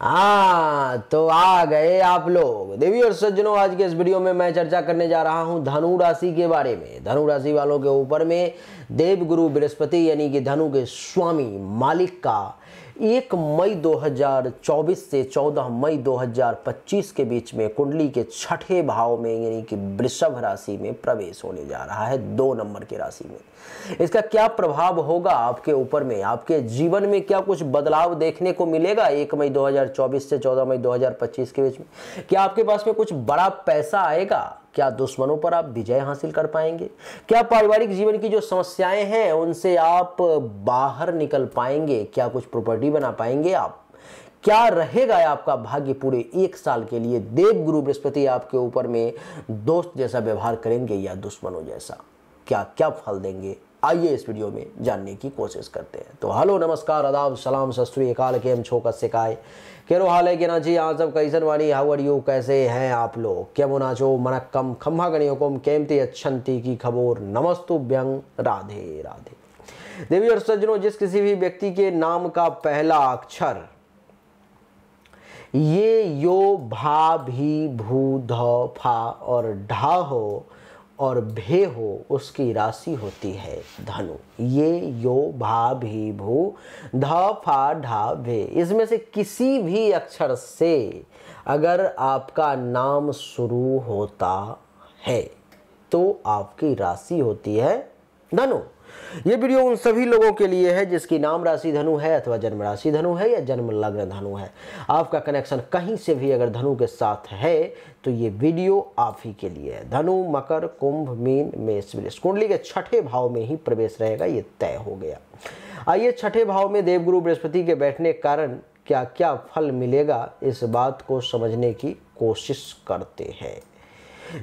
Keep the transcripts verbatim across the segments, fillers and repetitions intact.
हाँ, तो आ गए आप लोग देवी और सज्जनों। आज के इस वीडियो में मैं चर्चा करने जा रहा हूँ धनु राशि के बारे में। धनु राशि वालों के ऊपर में देव गुरु बृहस्पति यानी कि धनु के स्वामी मालिक का एक मई दो हज़ार चौबीस से चौदह मई दो हज़ार पच्चीस के बीच में कुंडली के छठे भाव में यानी कि वृषभ राशि में प्रवेश होने जा रहा है, दो नंबर की राशि में। इसका क्या प्रभाव होगा आपके ऊपर में, आपके जीवन में क्या कुछ बदलाव देखने को मिलेगा एक मई दो हज़ार चौबीस से चौदह मई दो हज़ार पच्चीस के बीच में? क्या आपके पास में कुछ बड़ा पैसा आएगा? क्या दुश्मनों पर आप विजय हासिल कर पाएंगे? क्या पारिवारिक जीवन की जो समस्याएं हैं उनसे आप बाहर निकल पाएंगे? क्या कुछ प्रॉपर्टी बना पाएंगे आप? क्या रहेगा आपका भाग्य पूरे एक साल के लिए? देव गुरु बृहस्पति आपके ऊपर में दोस्त जैसा व्यवहार करेंगे या दुश्मनों जैसा? क्या क्या फल देंगे, आइए इस वीडियो में जानने की कोशिश करते हैं। तो हेलो, नमस्कार, आदाब, सलाम, सस्त्री अकाल केम छोकत सिकाय केरो हाल है के ना जी। यहाँ सब कैसन वाणी, हाउ आर यू, कैसे हैं आप लोग? केमो नाचो मनक्कम खम्भा गणियों केमती अच्छंती की खबोर नमस्तु व्यंग राधे राधे। देवी और सज्जनों, जिस किसी भी व्यक्ति के नाम का पहला अक्षर ये यो भा भी भू ध फा और ढा हो और भे हो उसकी राशि होती है धनु। ये यो भा भी भू ध फा ढा भे, इसमें से किसी भी अक्षर से अगर आपका नाम शुरू होता है तो आपकी राशि होती है धनु। ये वीडियो उन सभी लोगों के लिए है जिसकी नाम राशि धनु है अथवा जन्म राशि धनु है या जन्म लग्न धनु है। आपका कनेक्शन कहीं से भी अगर धनु के साथ है तो ये वीडियो आप ही के लिए है। धनु मकर कुंभ मीन मेष वृश्चिक कुंडली के छठे भाव में ही प्रवेश रहेगा, ये तय हो गया। आइए, छठे भाव में देवगुरु बृहस्पति के बैठने के कारण क्या क्या फल मिलेगा इस बात को समझने की कोशिश करते हैं।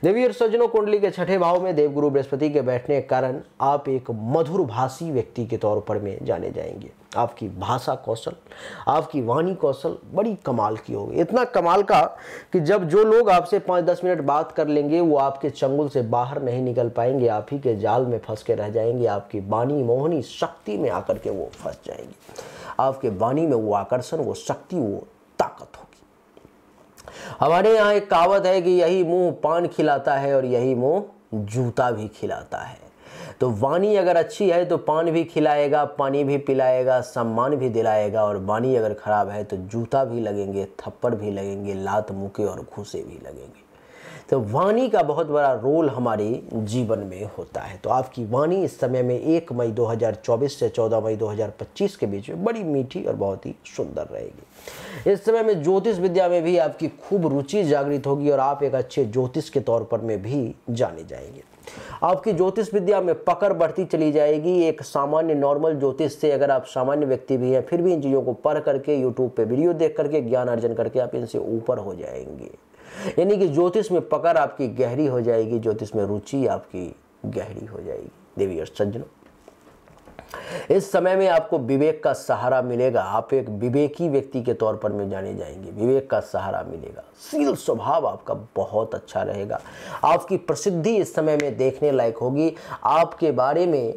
देवी और सज्जनों, कुंडली के छठे भाव में देवगुरु बृहस्पति के बैठने के कारण आप एक मधुर भाषी व्यक्ति के तौर पर में जाने जाएंगे। आपकी भाषा कौशल, आपकी वाणी कौशल बड़ी कमाल की होगी, इतना कमाल का कि जब जो लोग आपसे पाँच दस मिनट बात कर लेंगे वो आपके चंगुल से बाहर नहीं निकल पाएंगे, आप ही के जाल में फंस के रह जाएंगे। आपकी वाणी मोहनी शक्ति में आकर के वो फंस जाएंगे, आपके वाणी में वो आकर्षण, वो शक्ति, वो ताकत होगी। हमारे यहाँ एक कहावत है कि यही मुंह पान खिलाता है और यही मुंह जूता भी खिलाता है। तो वाणी अगर अच्छी है तो पान भी खिलाएगा, पानी भी पिलाएगा, सम्मान भी दिलाएगा, और वाणी अगर खराब है तो जूता भी लगेंगे, थप्पड़ भी लगेंगे, लात मुके और घूसे भी लगेंगे। तो वाणी का बहुत बड़ा रोल हमारे जीवन में होता है। तो आपकी वाणी इस समय में एक मई दो हज़ार चौबीस से चौदह मई दो हज़ार पच्चीस के बीच में बड़ी मीठी और बहुत ही सुंदर रहेगी। इस समय में ज्योतिष विद्या में भी आपकी खूब रुचि जागृत होगी और आप एक अच्छे ज्योतिष के तौर पर में भी जाने जाएंगे। आपकी ज्योतिष विद्या में पकड़ बढ़ती चली जाएगी। एक सामान्य नॉर्मल ज्योतिष से, अगर आप सामान्य व्यक्ति भी हैं फिर भी इन चीज़ों को पढ़ करके, यूट्यूब पे वीडियो देख करके, ज्ञान अर्जन करके आप इनसे ऊपर हो जाएंगे। यानी कि ज्योतिष में पकड़ आपकी गहरी हो जाएगी, ज्योतिष में रुचि आपकी गहरी हो जाएगी। देवी और सज्जनों, इस समय में आपको विवेक का सहारा मिलेगा। आप एक विवेकी व्यक्ति के तौर पर में जाने जाएंगे, विवेक का सहारा मिलेगा। शील स्वभाव आपका बहुत अच्छा रहेगा। आपकी प्रसिद्धि इस समय में देखने लायक होगी। आपके बारे में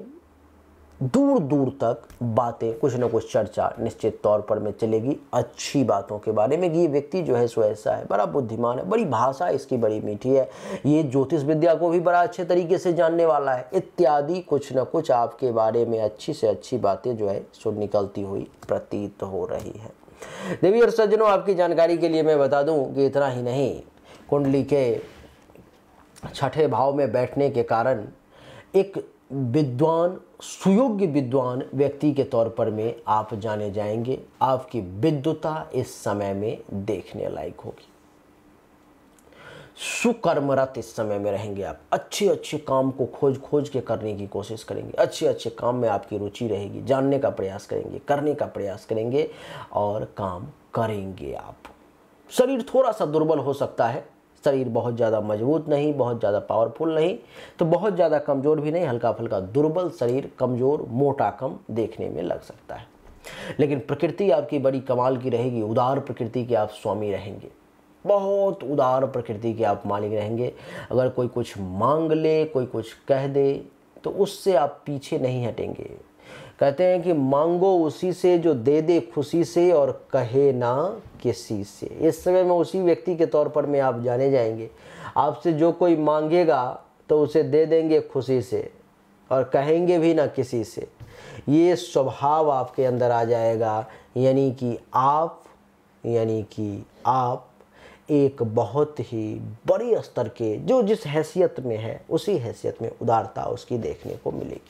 दूर दूर तक बातें, कुछ ना कुछ चर्चा निश्चित तौर पर में चलेगी अच्छी बातों के बारे में कि ये व्यक्ति जो है सो ऐसा है, बड़ा बुद्धिमान है, बड़ी भाषा इसकी बड़ी मीठी है, ये ज्योतिष विद्या को भी बड़ा अच्छे तरीके से जानने वाला है, इत्यादि। कुछ ना कुछ आपके बारे में अच्छी से अच्छी बातें जो है सो निकलती हुई प्रतीत हो रही है। देवी और सज्जनों, आपकी जानकारी के लिए मैं बता दूँ कि इतना ही नहीं, कुंडली के छठे भाव में बैठने के कारण एक विद्वान, सुयोग्य विद्वान व्यक्ति के तौर पर में आप जाने जाएंगे। आपकी विद्वता इस समय में देखने लायक होगी। सुकर्मरत इस समय में रहेंगे आप। अच्छे अच्छे काम को खोज खोज के करने की कोशिश करेंगे, अच्छे अच्छे काम में आपकी रुचि रहेगी, जानने का प्रयास करेंगे, करने का प्रयास करेंगे और काम करेंगे आप। शरीर थोड़ा सा दुर्बल हो सकता है, शरीर बहुत ज़्यादा मजबूत नहीं, बहुत ज़्यादा पावरफुल नहीं, तो बहुत ज़्यादा कमज़ोर भी नहीं, हल्का फुल्का दुर्बल शरीर, कमज़ोर, मोटा कम देखने में लग सकता है। लेकिन प्रकृति आपकी बड़ी कमाल की रहेगी। उदार प्रकृति के आप स्वामी रहेंगे, बहुत उदार प्रकृति के आप मालिक रहेंगे। अगर कोई कुछ मांग ले, कोई कुछ कह दे तो उससे आप पीछे नहीं हटेंगे। कहते हैं कि मांगो उसी से जो दे दे खुशी से और कहे ना किसी से। इस समय में उसी व्यक्ति के तौर पर में आप जाने जाएंगे। आपसे जो कोई मांगेगा तो उसे दे देंगे खुशी से और कहेंगे भी ना किसी से। ये स्वभाव आपके अंदर आ जाएगा। यानी कि आप यानी कि आप एक बहुत ही बड़ी स्तर के जो जिस हैसियत में है उसी हैसियत में उदारता उसकी देखने को मिलेगी,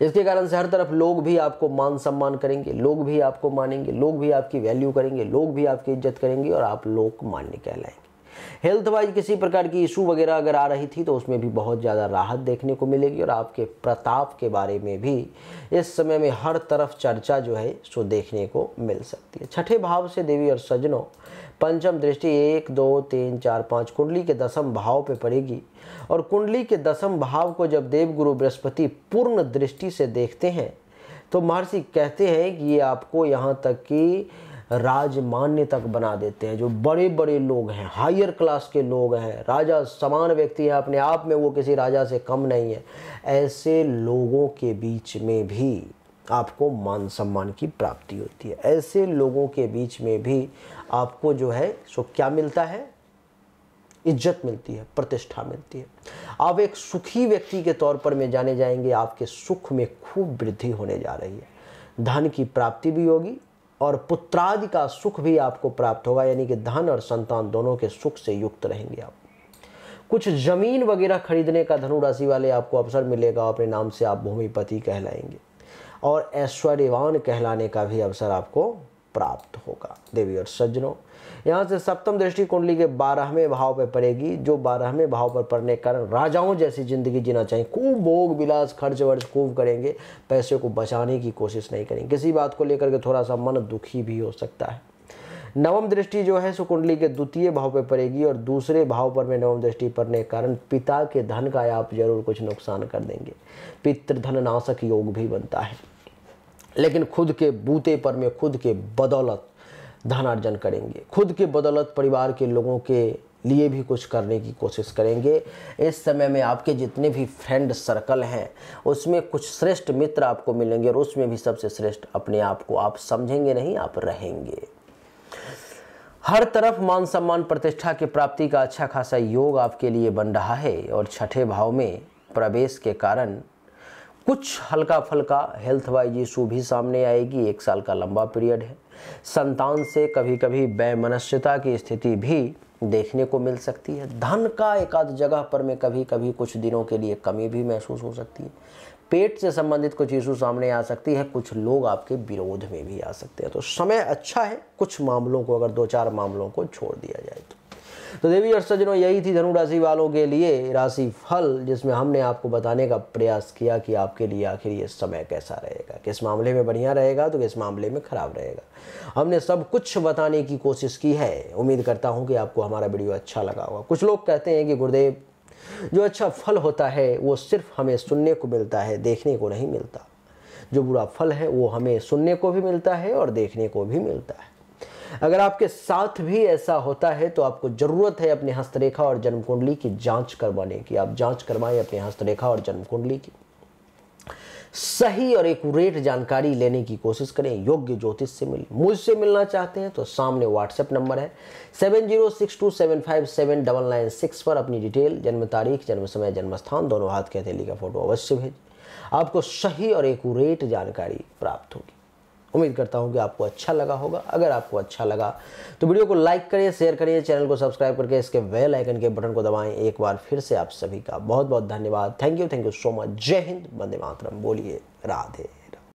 जिसके कारण से हर तरफ लोग भी आपको मान सम्मान करेंगे, लोग भी आपको मानेंगे, लोग भी आपकी वैल्यू करेंगे, लोग भी आपकी इज्जत करेंगे और आप लोग मान्य कहलाएंगे। हेल्थ वाइज किसी प्रकार की इशू वगैरह अगर आ रही थी तो उसमें भी बहुत ज़्यादा राहत देखने को मिलेगी और आपके प्रताप के बारे में भी इस समय में हर तरफ चर्चा जो है सो देखने को मिल सकती है। छठे भाव से देवी और सज्जनों पंचम दृष्टि एक दो तीन चार पाँच कुंडली के दसम भाव पे पड़ेगी और कुंडली के दसम भाव को जब देवगुरु बृहस्पति पूर्ण दृष्टि से देखते हैं तो महर्षि कहते हैं कि ये आपको यहाँ तक कि राजमान्य तक बना देते हैं। जो बड़े बड़े लोग हैं, हायर क्लास के लोग हैं, राजा समान व्यक्ति हैं, अपने आप में वो किसी राजा से कम नहीं है, ऐसे लोगों के बीच में भी आपको मान सम्मान की प्राप्ति होती है। ऐसे लोगों के बीच में भी आपको जो है सो क्या मिलता है, इज्जत मिलती है, प्रतिष्ठा मिलती है। आप एक सुखी व्यक्ति के तौर पर में जाने जाएंगे। आपके सुख में खूब वृद्धि होने जा रही है, धन की प्राप्ति भी होगी और पुत्रादि का सुख भी आपको प्राप्त होगा। यानी कि धन और संतान दोनों के सुख से युक्त रहेंगे आप। कुछ जमीन वगैरह खरीदने का धनु राशि वाले आपको अवसर मिलेगा। अपने नाम से आप भूमिपति कहलाएंगे और ऐश्वर्यवान कहलाने का भी अवसर आपको प्राप्त होगा। देवी और सज्जनों यहाँ से सप्तम दृष्टि कुंडली के बारहवें भाव पर पड़ेगी, जो बारहवें भाव पर पड़ने के कारण राजाओं जैसी जिंदगी जीना चाहिए। खूब भोग विलास खर्च वर्च खूब करेंगे, पैसे को बचाने की कोशिश नहीं करेंगे। किसी बात को लेकर के थोड़ा सा मन दुखी भी हो सकता है। नवम दृष्टि जो है सो कुंडली के द्वितीय भाव पर पड़ेगी और दूसरे भाव पर में नवम दृष्टि पड़ने के कारण पिता के धन का आप जरूर कुछ नुकसान कर देंगे। पितृधन नाशक योग भी बनता है, लेकिन खुद के बूते पर में खुद के बदौलत धन अर्जन करेंगे। खुद के बदौलत परिवार के लोगों के लिए भी कुछ करने की कोशिश करेंगे। इस समय में आपके जितने भी फ्रेंड सर्कल हैं उसमें कुछ श्रेष्ठ मित्र आपको मिलेंगे और उसमें भी सबसे श्रेष्ठ अपने आप को आप समझेंगे नहीं, आप रहेंगे। हर तरफ मान सम्मान प्रतिष्ठा की प्राप्ति का अच्छा खासा योग आपके लिए बन रहा है और छठे भाव में प्रवेश के कारण कुछ हल्का फल्का हेल्थ वाइज इशू भी सामने आएगी। एक साल का लंबा पीरियड है। संतान से कभी कभी वैमनस्यता की स्थिति भी देखने को मिल सकती है। धन का एक आध जगह पर में कभी कभी कुछ दिनों के लिए कमी भी महसूस हो सकती है। पेट से संबंधित कुछ इशू सामने आ सकती है। कुछ लोग आपके विरोध में भी आ सकते हैं। तो समय अच्छा है कुछ मामलों को, अगर दो चार मामलों को छोड़ दिया जाए तो तो देवी और सज्जनों यही थी धनु राशि वालों के लिए राशि फल, जिसमें हमने आपको बताने का प्रयास किया कि आपके लिए आखिर ये समय कैसा रहेगा, किस मामले में बढ़िया रहेगा तो किस मामले में खराब रहेगा। हमने सब कुछ बताने की कोशिश की है। उम्मीद करता हूं कि आपको हमारा वीडियो अच्छा लगा होगा। कुछ लोग कहते हैं कि गुरुदेव जो अच्छा फल होता है वो सिर्फ हमें सुनने को मिलता है, देखने को नहीं मिलता। जो बुरा फल है वो हमें सुनने को भी मिलता है और देखने को भी मिलता है। अगर आपके साथ भी ऐसा होता है तो आपको जरूरत है अपने हस्तरेखा और जन्म कुंडली की जांच करवाने की। आप जांच करवाएं अपने हस्तरेखा और जन्म कुंडली की। सही और एक्यूरेट जानकारी लेने की कोशिश करें। योग्य ज्योतिष से मिलें। मुझसे मिलना चाहते हैं तो सामने व्हाट्सएप नंबर है seven zero six two seven five seven nine nine six पर अपनी डिटेल, जन्म तारीख, जन्म समय, जन्म स्थान, दोनों हाथ के हथेली का फोटो अवश्य भेजें। आपको सही और एक्यूरेट जानकारी प्राप्त होगी। उम्मीद करता हूं कि आपको अच्छा लगा होगा। अगर आपको अच्छा लगा तो वीडियो को लाइक करें, शेयर करें, चैनल को सब्सक्राइब करके इसके बेल आइकन के बटन को दबाएं। एक बार फिर से आप सभी का बहुत बहुत धन्यवाद। Thank you, thank you so much. जय हिंद, वंदे मातरम। बोलिए राधे।